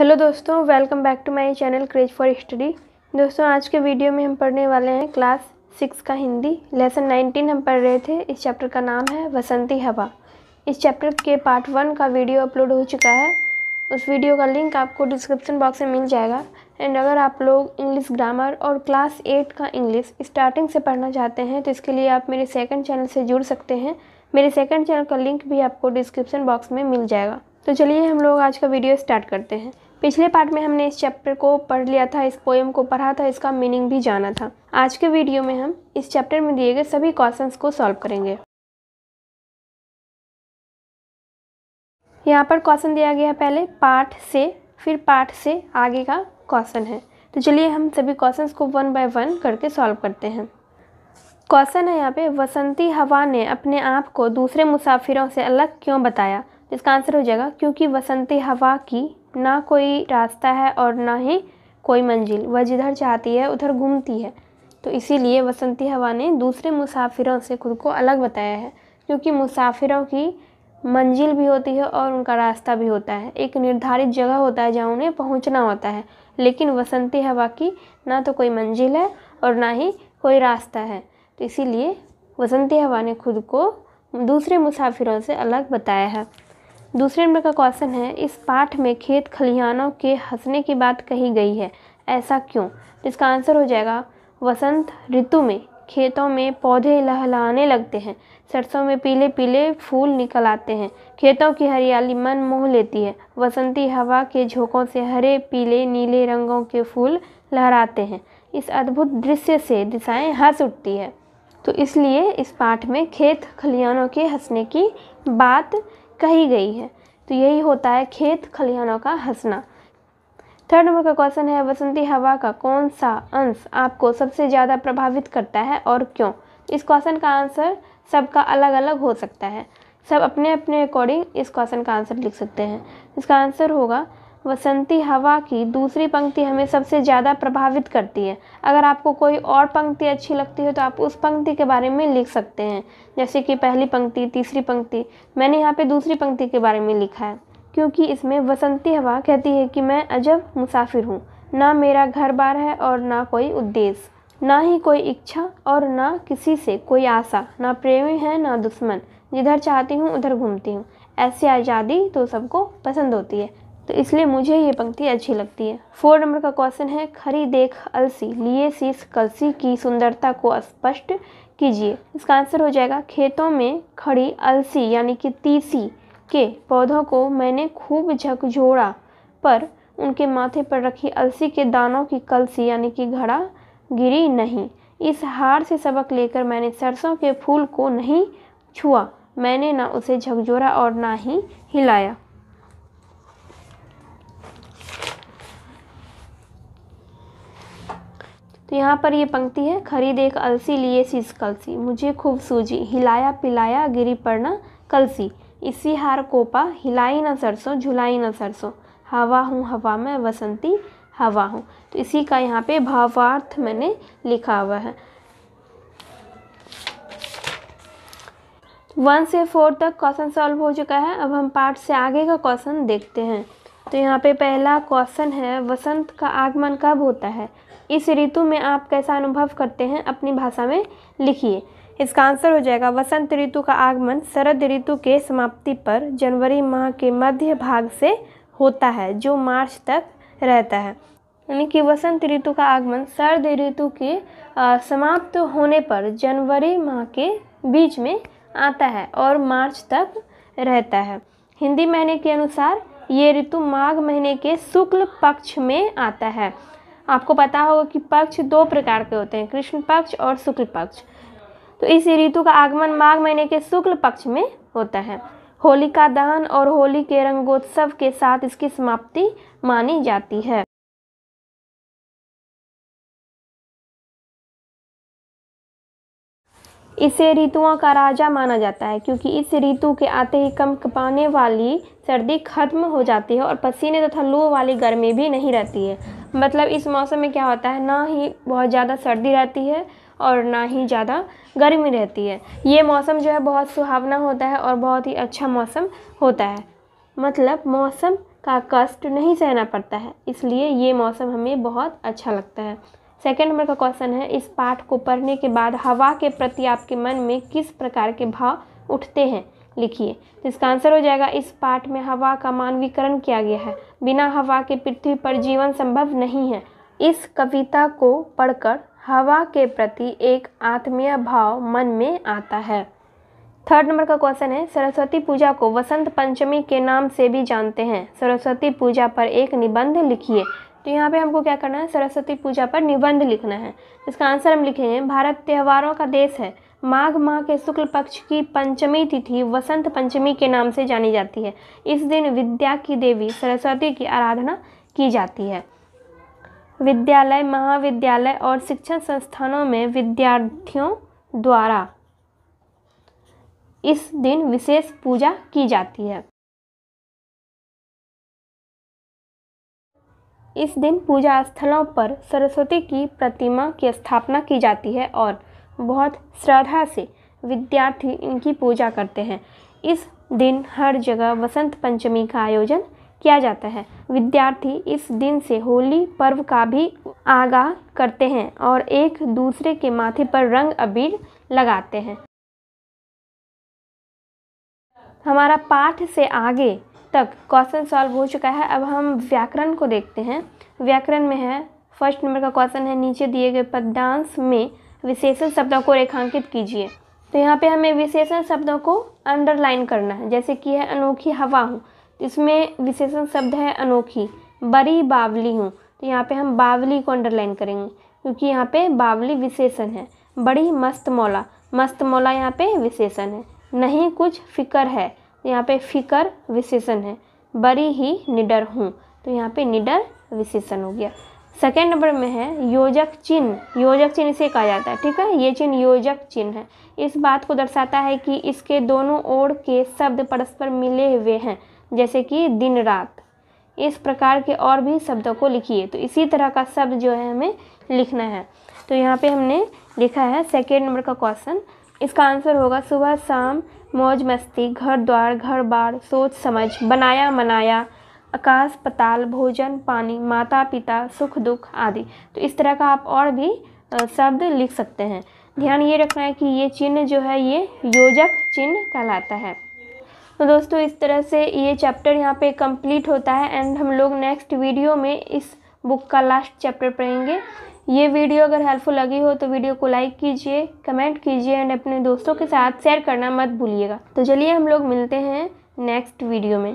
Hello दोस्तों, welcome back to my channel craze for study. दोस्तों, आज के वीडियो में हम पढ़ने वाले हैं क्लास 6 का हिंदी लेसन 19 हम पढ़ रहे थे। इस चैप्टर का नाम है वसंती हवा। इस चैप्टर के पार्ट 1 का वीडियो अपलोड हो चुका है। उस वीडियो का लिंक आपको डिस्क्रिप्शन बॉक्स में मिल जाएगा। एंड अगर आप लोग इंग्लिश ग्रामर और क्लास 8 का इंग्लिश स्टार्टिंग से पढ़ना चाहते हैं तो इसके लिए आप मेरे सेकेंड चैनल से जुड़ सकते हैं। मेरे सेकेंड चैनल का लिंक भी आपको डिस्क्रिप्शन बॉक्स में मिल जाएगा। तो चलिए हम लोग आज का वीडियो स्टार्ट करते हैं। पिछले पार्ट में हमने इस चैप्टर को पढ़ लिया था, इस पोएम को पढ़ा था, इसका मीनिंग भी जाना था। आज के वीडियो में हम इस चैप्टर में दिए गए सभी क्वेश्चंस को सॉल्व करेंगे। यहाँ पर क्वेश्चन दिया गया है पहले पार्ट से, फिर पार्ट से आगे का क्वेश्चन है। तो चलिए हम सभी क्वेश्चंस को वन बाय वन करके सॉल्व करते हैं। क्वेश्चन है यहाँ पे, वसंती हवा ने अपने आप को दूसरे मुसाफिरों से अलग क्यों बताया? इसका आंसर हो जाएगा क्योंकि वसंती हवा की ना कोई रास्ता है और ना ही कोई मंजिल। वह जिधर चाहती है उधर घूमती है। तो इसीलिए वसंती हवा ने दूसरे मुसाफिरों से खुद को अलग बताया है, क्योंकि मुसाफिरों की मंजिल भी होती है और उनका रास्ता भी होता है। एक निर्धारित जगह होता है जहाँ उन्हें पहुँचना होता है, लेकिन वसंती हवा की ना तो कोई मंजिल है और ना ही कोई रास्ता है। तो इसीलिए वसंती हवा ने खुद को दूसरे मुसाफिरों से अलग बताया है। दूसरे नंबर का क्वेश्चन है, इस पाठ में खेत खलिहानों के हंसने की बात कही गई है, ऐसा क्यों? इसका आंसर हो जाएगा वसंत ऋतु में खेतों में पौधे लहलहाने लगते हैं, सरसों में पीले पीले फूल निकल आते हैं, खेतों की हरियाली मन मोह लेती है। वसंती हवा के झोंकों से हरे पीले नीले रंगों के फूल लहराते हैं। इस अद्भुत दृश्य से दिशाएँ हंस उठती है। तो इसलिए इस पाठ में खेत खलिहानों के हंसने की बात कही गई है। तो यही होता है खेत खलिहानों का हंसना। थर्ड नंबर का क्वेश्चन है, वसंती हवा का कौन सा अंश आपको सबसे ज़्यादा प्रभावित करता है और क्यों? इस क्वेश्चन का आंसर सबका अलग अलग हो सकता है। सब अपने अपने अकॉर्डिंग इस क्वेश्चन का आंसर लिख सकते हैं। इसका आंसर होगा वसंती हवा की दूसरी पंक्ति हमें सबसे ज़्यादा प्रभावित करती है। अगर आपको कोई और पंक्ति अच्छी लगती है तो आप उस पंक्ति के बारे में लिख सकते हैं, जैसे कि पहली पंक्ति, तीसरी पंक्ति। मैंने यहाँ पे दूसरी पंक्ति के बारे में लिखा है, क्योंकि इसमें वसंती हवा कहती है कि मैं अजब मुसाफिर हूँ, ना मेरा घर बार है और ना कोई उद्देश्य, ना ही कोई इच्छा और ना किसी से कोई आशा, ना प्रेमी है ना दुश्मन, जिधर चाहती हूँ उधर घूमती हूँ। ऐसी आज़ादी तो सबको पसंद होती है, तो इसलिए मुझे ये पंक्ति अच्छी लगती है। 4 नंबर का क्वेश्चन है, खरी देख अलसी लिए शीश कलसी की सुंदरता को स्पष्ट कीजिए। इसका आंसर हो जाएगा खेतों में खड़ी अलसी यानी कि तीसी के पौधों को मैंने खूब झकझोड़ा, पर उनके माथे पर रखी अलसी के दानों की कलसी यानी कि घड़ा गिरी नहीं। इस हार से सबक लेकर मैंने सरसों के फूल को नहीं छुआ, मैंने ना उसे झकझोरा और ना ही हिलाया। तो यहाँ पर ये पंक्ति है, खरीद एक अलसी लिए शीश कलसी, मुझे खूब सूझी, हिलाया पिलाया गिरी पड़ना कलसी, इसी हार कोपा, हिलाई ना सरसों झुलाई ना सरसों, हवा हूँ हवा में वसंती हवा हूँ। तो इसी का यहाँ पे भावार्थ मैंने लिखा हुआ है। 1 से 4 तक क्वेश्चन सॉल्व हो चुका है। अब हम पार्ट से आगे का क्वेश्चन देखते हैं। तो यहाँ पे पहला क्वेश्चन है, वसंत का आगमन कब होता है? इस ऋतु में आप कैसा अनुभव करते हैं? अपनी भाषा में लिखिए। इसका आंसर हो जाएगा वसंत ऋतु का आगमन शरद ऋतु के समाप्ति पर जनवरी माह के मध्य भाग से होता है, जो मार्च तक रहता है। यानी कि वसंत ऋतु का आगमन शरद ऋतु के समाप्त होने पर जनवरी माह के बीच में आता है और मार्च तक रहता है। हिंदी महीने के अनुसार ये ऋतु माघ महीने के शुक्ल पक्ष में आता है। आपको पता होगा कि पक्ष 2 प्रकार के होते हैं, कृष्ण पक्ष और शुक्ल पक्ष। तो इस ऋतु का आगमन माघ महीने के शुक्ल पक्ष में होता है। होलिका दहन और होली के रंगोत्सव के साथ इसकी समाप्ति मानी जाती है। इसे ऋतुओं का राजा माना जाता है, क्योंकि इस ऋतु के आते ही कंपकपाने वाली सर्दी खत्म हो जाती है और पसीने तथा लू वाली गर्मी भी नहीं रहती है। मतलब इस मौसम में क्या होता है, ना ही बहुत ज़्यादा सर्दी रहती है और ना ही ज़्यादा गर्मी रहती है। ये मौसम जो है बहुत सुहावना होता है और बहुत ही अच्छा मौसम होता है। मतलब मौसम का का कष्ट नहीं सहना पड़ता है, इसलिए ये मौसम हमें बहुत अच्छा लगता है। सेकंड नंबर का क्वेश्चन है, इस पाठ को पढ़ने के बाद हवा के प्रति आपके मन में किस प्रकार के भाव उठते हैं, लिखिए। तो इसका आंसर हो जाएगा, इस पाठ में हवा का मानवीकरण किया गया है, बिना हवा के पृथ्वी पर जीवन संभव नहीं है। इस कविता को पढ़कर हवा के प्रति एक आत्मीय भाव मन में आता है। थर्ड नंबर का क्वेश्चन है, सरस्वती पूजा को वसंत पंचमी के नाम से भी जानते हैं, सरस्वती पूजा पर एक निबंध लिखिए। तो यहाँ पे हमको क्या करना है, सरस्वती पूजा पर निबंध लिखना है। इसका आंसर हम लिखेंगे, भारत त्योहारों का देश है, माघ माह के शुक्ल पक्ष की पंचमी तिथि वसंत पंचमी के नाम से जानी जाती है। इस दिन विद्या की देवी सरस्वती की आराधना की जाती है। विद्यालय, महाविद्यालय और शिक्षण संस्थानों में विद्यार्थियों द्वारा इस दिन विशेष पूजा की जाती है। इस दिन पूजा स्थलों पर सरस्वती की प्रतिमा की स्थापना की जाती है और बहुत श्रद्धा से विद्यार्थी इनकी पूजा करते हैं। इस दिन हर जगह वसंत पंचमी का आयोजन किया जाता है। विद्यार्थी इस दिन से होली पर्व का भी आगाह करते हैं और एक दूसरे के माथे पर रंग अबीर लगाते हैं। हमारा पाठ से आगे तक क्वेश्चन सॉल्व हो चुका है। अब हम व्याकरण को देखते हैं। व्याकरण में है, फर्स्ट नंबर का क्वेश्चन है, नीचे दिए गए पद्यांश में विशेषण शब्दों को रेखांकित कीजिए। तो यहाँ पे हमें विशेषण शब्दों को अंडरलाइन करना है, जैसे कि है अनोखी हवा हूँ, इसमें विशेषण शब्द है अनोखी। बड़ी बावली हूँ, तो यहाँ पे हम बावली को अंडरलाइन करेंगे क्योंकि यहाँ पे बावली विशेषण है। बड़ी मस्त मौला, मस्त मौला यहाँ पे विशेषण है। नहीं कुछ फिकर है, यहाँ पे फिकर विशेषण है। बड़ी ही निडर हूँ, तो यहाँ पे निडर विशेषण हो गया। सेकेंड नंबर में है योजक चिन्ह, योजक चिन्ह इसे कहा जाता है, ठीक है। ये चिन्ह योजक चिन्ह है, इस बात को दर्शाता है कि इसके दोनों ओर के शब्द परस्पर मिले हुए हैं, जैसे कि दिन रात। इस प्रकार के और भी शब्दों को लिखिए। तो इसी तरह का शब्द जो है हमें लिखना है। तो यहाँ पे हमने लिखा है सेकेंड नंबर का क्वेश्चन। इसका आंसर होगा, सुबह शाम मौज मस्ती, घर द्वार घर बार, सोच समझ, बनाया मनाया, आकाश पताल, भोजन पानी, माता पिता, सुख दुख आदि। तो इस तरह का आप और भी शब्द लिख सकते हैं। ध्यान ये रखना है कि ये चिन्ह जो है ये योजक चिन्ह कहलाता है। तो दोस्तों इस तरह से ये चैप्टर यहाँ पे कंप्लीट होता है एंड हम लोग नेक्स्ट वीडियो में इस बुक का लास्ट चैप्टर पढ़ेंगे। ये वीडियो अगर हेल्पफुल लगी हो तो वीडियो को लाइक कीजिए, कमेंट कीजिए एंड अपने दोस्तों के साथ शेयर करना मत भूलिएगा। तो चलिए हम लोग मिलते हैं नेक्स्ट वीडियो में।